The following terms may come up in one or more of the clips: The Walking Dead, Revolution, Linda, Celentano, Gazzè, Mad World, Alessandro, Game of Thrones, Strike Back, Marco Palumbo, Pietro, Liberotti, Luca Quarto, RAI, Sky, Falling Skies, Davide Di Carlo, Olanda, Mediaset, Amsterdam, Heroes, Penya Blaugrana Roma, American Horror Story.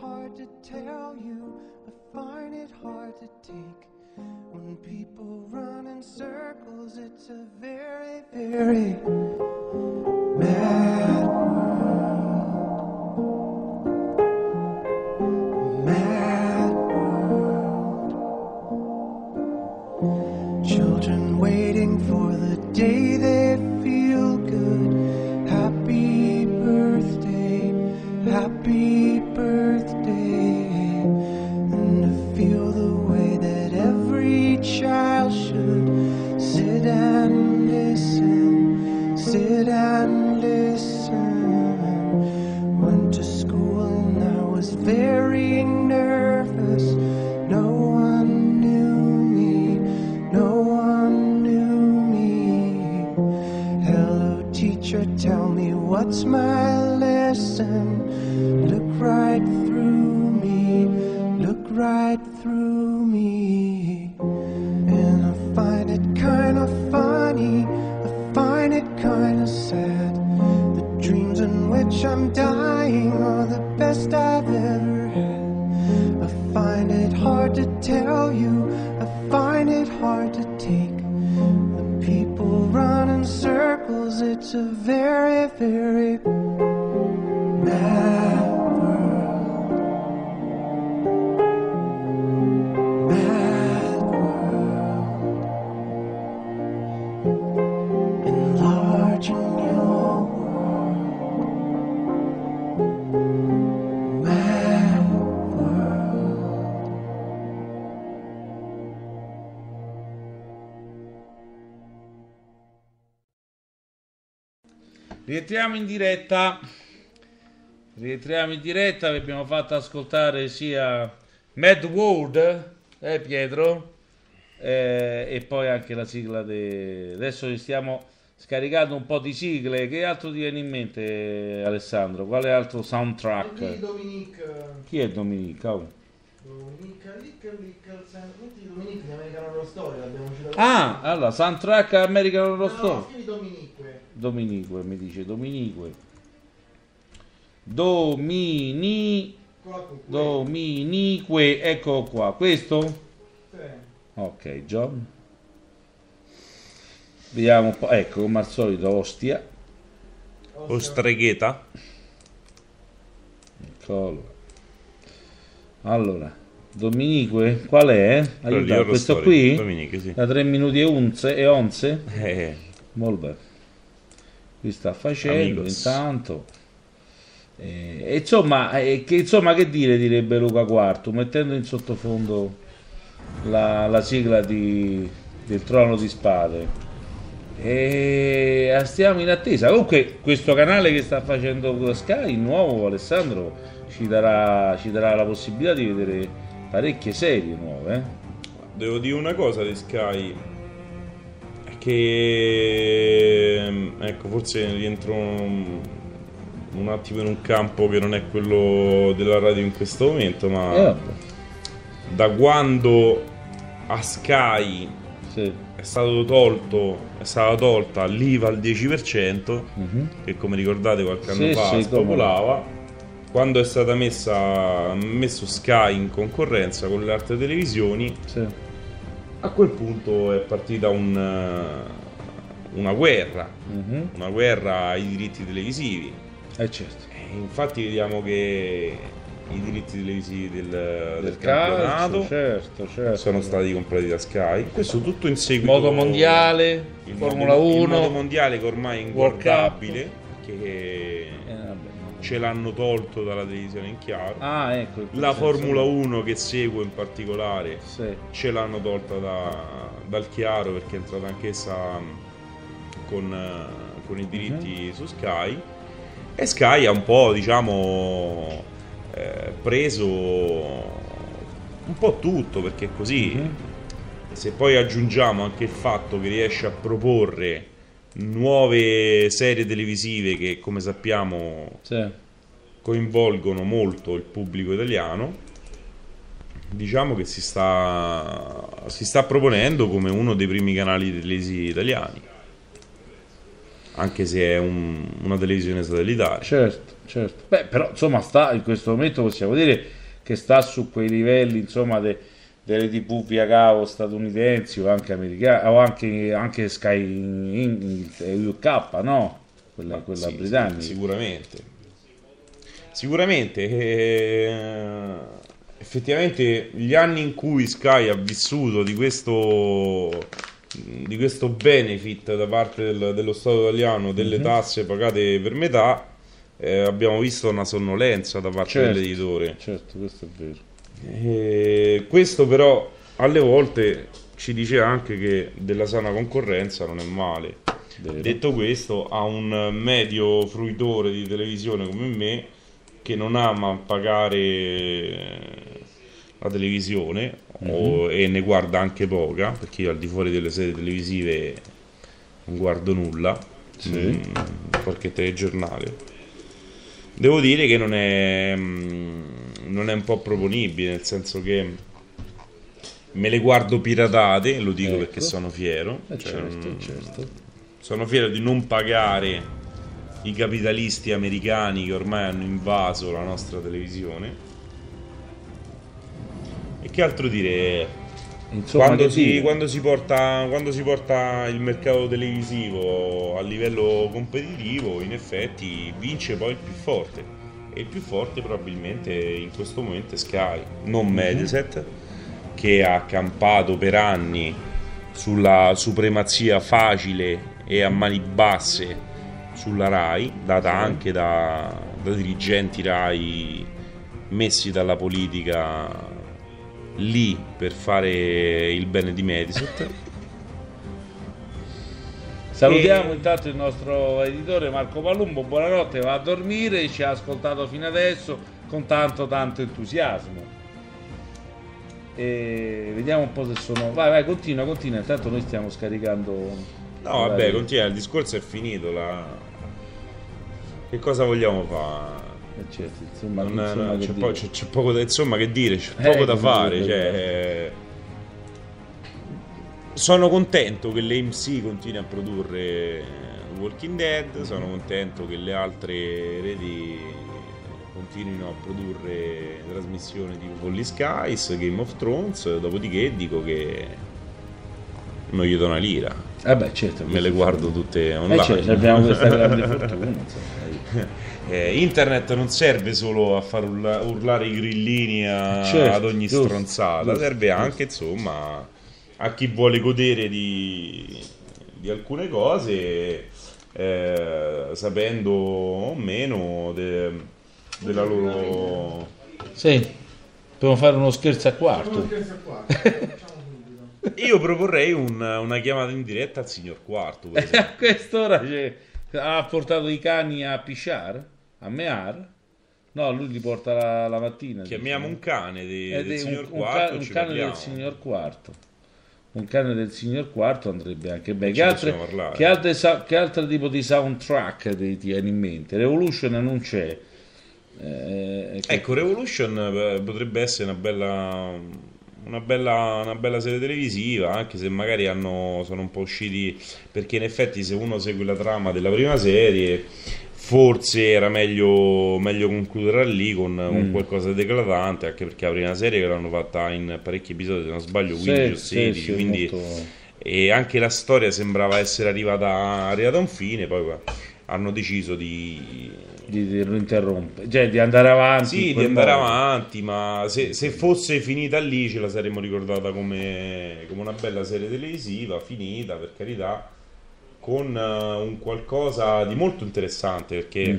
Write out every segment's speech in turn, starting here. hard to tell you, I find it hard to take. When people run in circles, it's a very, very mad world. Mad world. Children waiting for the day they feel good. Happy birthday, happy birthday. And to feel the way that every child should. Sit and listen, sit and listen. Went to school and I was very nervous. No one knew me, no one knew me. Hello teacher, tell me what's my lesson. Look right through me, look right through me. And I find it kind of funny, I find it kind of sad. The dreams in which I'm dying are the best I've ever had. I find it hard to tell you, I find it hard to take. When people run in circles, it's a very, very mad. Rientriamo in diretta, vi abbiamo fatto ascoltare sia Mad World, Pietro, e poi anche la sigla adesso stiamo scaricando un po' di sigle. Che altro ti viene in mente, Alessandro? Quale altro soundtrack? E di Dominique. Chi è Dominique? Oh. Dominique di American Horror Story, l'abbiamo citato. Ah, allora, soundtrack American Horror Story. Scrivi Dominique, mi dice Dominique, ecco qua, questo? Sì. Ok, John. Vediamo un po', ecco, come al solito, Ostia. Ostregheta. Eccolo. Allora, Dominique, qual è? Aiuta, questo story. Qui? Dominique, sì. Da 3 minuti e onze? Molto. Qui sta facendo, amigos. Intanto. Insomma, che dire, direbbe Luca Quarto, mettendo in sottofondo la sigla del Trono di Spade. E stiamo in attesa. Comunque, questo canale che sta facendo Sky, nuovo, Alessandro, ci darà la possibilità di vedere parecchie serie nuove. Devo dire una cosa di Sky, che ecco, forse rientro un attimo in un campo che non è quello della radio in questo momento, ma da quando a Sky sì. è stata tolta l'IVA al 10%, che come ricordate qualche anno fa spopolava. Quando è stata messo Sky in concorrenza con le altre televisioni, sì. A quel punto è partita una guerra, una guerra ai diritti televisivi. Certo. E infatti vediamo che i diritti televisivi del campionato calcio, certo. sono stati comprati da Sky. Questo tutto in seguito. Moto mondiale, il Formula 1, il moto mondiale che ormai è inguardabile, perché ce l'hanno tolto dalla televisione in chiaro. Ecco, la Formula 1 che seguo in particolare ce l'hanno tolta dal chiaro, perché è entrata anch'essa con i diritti su Sky, e Sky ha un po', diciamo, preso un po' tutto, perché è così. Se poi aggiungiamo anche il fatto che riesce a proporre nuove serie televisive che, come sappiamo, coinvolgono molto il pubblico italiano, diciamo che si sta proponendo come uno dei primi canali televisivi italiani, anche se è una televisione satellitare. certo, certo. Beh, però insomma sta, in questo momento possiamo dire che sta su quei livelli, insomma, delle TV via cavo statunitensi o anche americane, o anche Sky UK, no? Quella sì, britannica. Sì, sicuramente. Effettivamente gli anni in cui Sky ha vissuto di questo benefit da parte dello Stato italiano, delle tasse pagate per metà, abbiamo visto una sonnolenza da parte dell'editore. Certo, questo è vero. Questo però alle volte ci dice anche che della sana concorrenza non è male. Vero. Detto questo, a un medio fruitore di televisione come me, che non ama pagare la televisione e ne guarda anche poca, perché io al di fuori delle serie televisive non guardo nulla, qualche telegiornale, devo dire che non è un po' proponibile, nel senso che me le guardo piratate, lo dico perché sono fiero, sono fiero di non pagare i capitalisti americani che ormai hanno invaso la nostra televisione. E che altro dire? Insomma, quando si porta il mercato televisivo a livello competitivo, in effetti vince poi il più forte, e il più forte probabilmente in questo momento è Sky, non Mediaset, che ha campato per anni sulla supremazia facile e a mani basse sulla RAI, data anche da dirigenti RAI messi dalla politica lì per fare il bene di Mediaset. Salutiamo intanto il nostro editore Marco Palumbo, buonanotte, va a dormire, ci ha ascoltato fino adesso con tanto entusiasmo. E vediamo un po' se sono... Vai, continua, intanto noi stiamo scaricando... No, vabbè, continua, il discorso è finito. Che cosa vogliamo fare? Certo, insomma, c'è poco da fare. Cioè, sono contento che l'AMC continui a produrre The Walking Dead, sono contento che le altre reti continuino a produrre trasmissioni tipo Falling Skies, Game of Thrones, dopodiché dico che non gli do una lira, certo, me le guardo tutte online. Abbiamo questa grande fortuna. Internet non serve solo a far urlare i grillini ad ogni stronzata, serve anche, insomma, a chi vuole godere di alcune cose, sapendo o meno della loro... Sì, dobbiamo fare uno scherzo a quarto. Io proporrei una chiamata in diretta al signor Quarto. A quest'ora ha portato i cani a pisciare, a mear. No, lui li porta la mattina. Chiamiamo un cane del signor Quarto. Un cane del signor Quarto. Un cane del signor Quarto andrebbe anche bene. Che altro tipo di soundtrack ti tieni in mente? Revolution non c'è. Revolution potrebbe essere una bella serie televisiva, anche se magari sono un po' usciti, perché in effetti se uno segue la trama della prima serie forse era meglio concludere lì con qualcosa di eclatante, anche perché la prima serie che l'hanno fatta in parecchi episodi, se non sbaglio 15 o 16, quindi molto... E anche la storia sembrava essere arrivata a un fine, poi hanno deciso di interrompere, di andare avanti. Sì, di andare avanti, ma se fosse finita lì ce la saremmo ricordata come una bella serie televisiva, finita, per carità, con un qualcosa di molto interessante, perché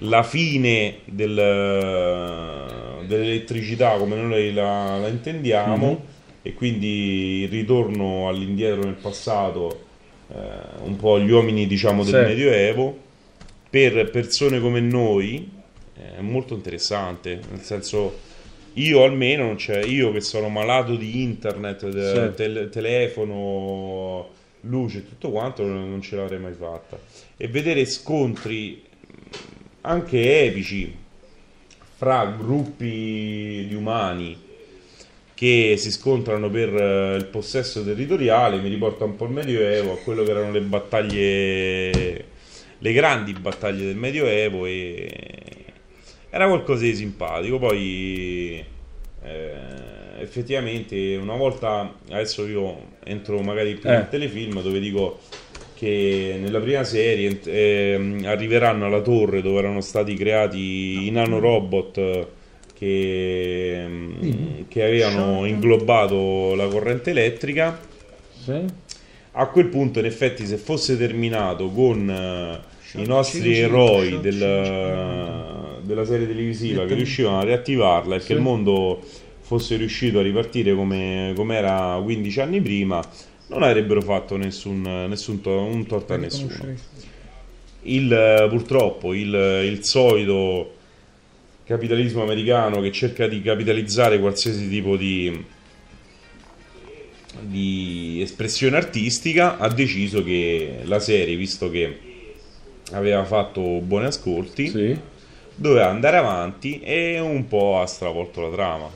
la fine dell'elettricità come noi la intendiamo, e quindi il ritorno all'indietro nel passato, un po' gli uomini, diciamo, del Medioevo, per persone come noi è molto interessante, nel senso, io almeno io che sono malato di internet, telefono, luce, tutto quanto, non ce l'avrei mai fatta, e vedere scontri anche epici fra gruppi di umani che si scontrano per il possesso territoriale mi riporta un po' al Medioevo, a quello che erano le grandi battaglie del Medioevo, e era qualcosa di simpatico. Poi effettivamente una volta, adesso io entro magari più nel telefilm, dove dico che nella prima serie arriveranno alla torre dove erano stati creati i nanorobot che avevano inglobato la corrente elettrica. Sì. A quel punto, in effetti, se fosse terminato con i nostri eroi della serie televisiva che riuscivano a riattivarla e che il mondo fosse riuscito a ripartire come era 15 anni prima, non avrebbero fatto un torto a nessuno. Purtroppo il solito capitalismo americano, che cerca di capitalizzare qualsiasi tipo di espressione artistica, ha deciso che la serie, visto che aveva fatto buoni ascolti, doveva andare avanti, e un po' ha stravolto la trama.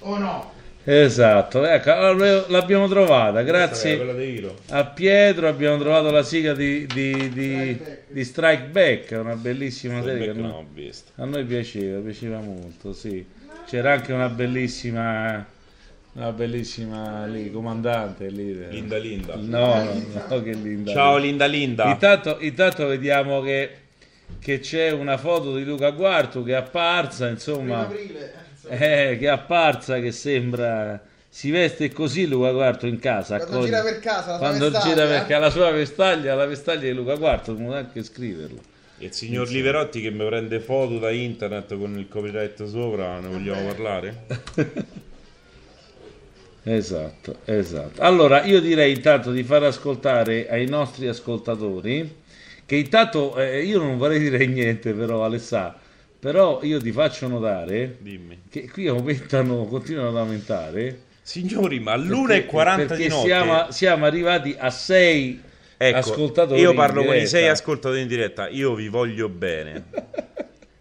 Oh no! Esatto, ecco, allora l'abbiamo trovata, grazie a Pietro abbiamo trovato la sigla di Strike Back, una bellissima serie che a noi piaceva molto, sì. C'era anche una bellissima... una bellissima lì, comandante lì, Linda. No, che Linda. Ciao Linda. Intanto vediamo che c'è una foto di Luca Quarto che è apparsa, insomma, che sembra si veste così Luca Quarto in casa, quando gira per casa, la sua vestaglia, la vestaglia di Luca Quarto, non anche scriverlo. E il signor Liberotti che mi prende foto da internet con il copyright sopra, ne vogliamo parlare? Esatto. Allora io direi intanto di far ascoltare ai nostri ascoltatori, che intanto io non vorrei dire niente, però Alessà, però io ti faccio notare che qui continuano ad aumentare, signori, ma all'1:40 perché di notte siamo arrivati a 6 ascoltatori. Io parlo con i 6 ascoltatori in diretta, io vi voglio bene.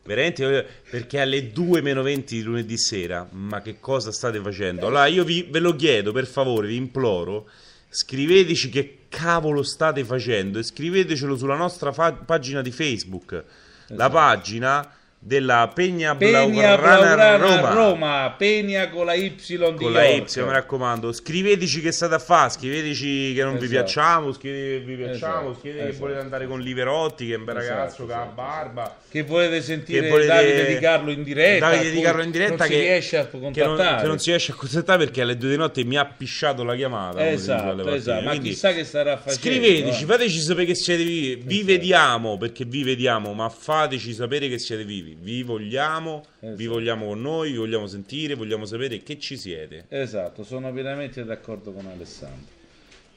Veramente, perché alle 2:20 di lunedì sera, ma che cosa state facendo? Allora io ve lo chiedo, per favore, vi imploro, scriveteci che cavolo state facendo e scrivetecelo sulla nostra pagina di Facebook, la pagina della Penya Blaugrana Roma, Penya con la Y di York. Mi raccomando, scriveteci che state a fare, scriveteci che non vi piacciamo, scriveteci che vi piacciamo, scriveteci che volete andare con Liberotti, che è un bel ragazzo, che ha barba, che volete sentire Davide Di Carlo in diretta, che non si riesce a contattare perché alle 2 di notte mi ha pisciato la chiamata. Esatto. Ma quindi, chissà che sarà facendo. Scriveteci, fateci sapere che siete vivi, vi vediamo, perché vi vediamo, ma fateci sapere che siete vivi. Vi vogliamo, vi vogliamo con noi, vi vogliamo sentire, vogliamo sapere che ci siete. Esatto, sono pienamente d'accordo con Alessandro,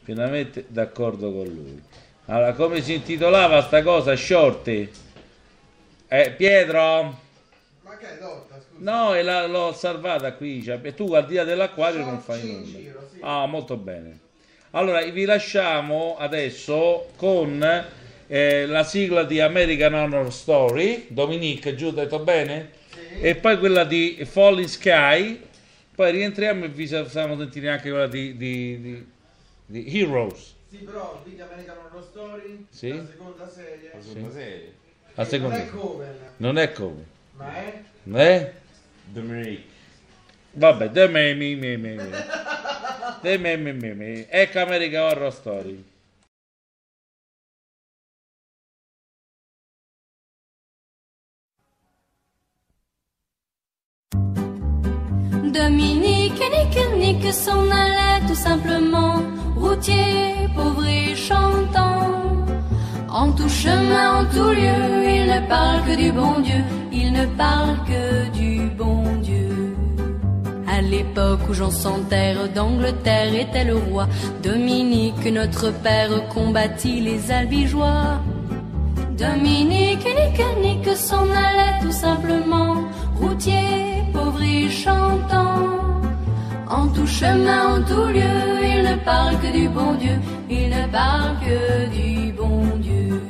pienamente d'accordo con lui. Allora, come si intitolava sta cosa, Shorty? Pietro? Ma che è dotta, scusa? No, l'ho salvata qui, cioè, e tu al di là dell'acquario non fai nulla. Molto bene. Allora, vi lasciamo adesso con... la sigla di American Horror Story, Dominique, giù, detto bene? Sì. E poi quella di Falling Sky, poi rientriamo e vi facciamo sentire anche quella di Heroes. Sì, però di American Horror Story, la seconda serie. La seconda serie. Non è come. Ma è? Dominique. Vabbè, ecco American Horror Story. Dominique, Nick s'en allait tout simplement, routier, pauvre et chantant. En tout chemin, en tout lieu, il ne parle que du bon Dieu, il ne parle que du bon Dieu. À l'époque où Jean sans terre d'Angleterre était le roi, Dominique, notre père, combattit les albigeois. Dominique, Nick s'en allait tout simplement, routier, pauvre et chantant. En tout chemin, en tout lieu, il ne parle que du bon Dieu, il ne parle que du bon Dieu.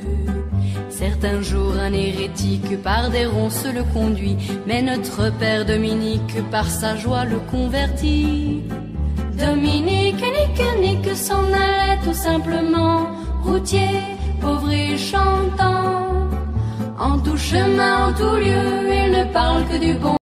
Certains jours un hérétique par des ronces le conduit, mais notre père Dominique par sa joie le convertit. Dominique, Nick s'en allait tout simplement, routier, pauvre et chantant. En tout chemin, en tout lieu, il ne parle que du bon.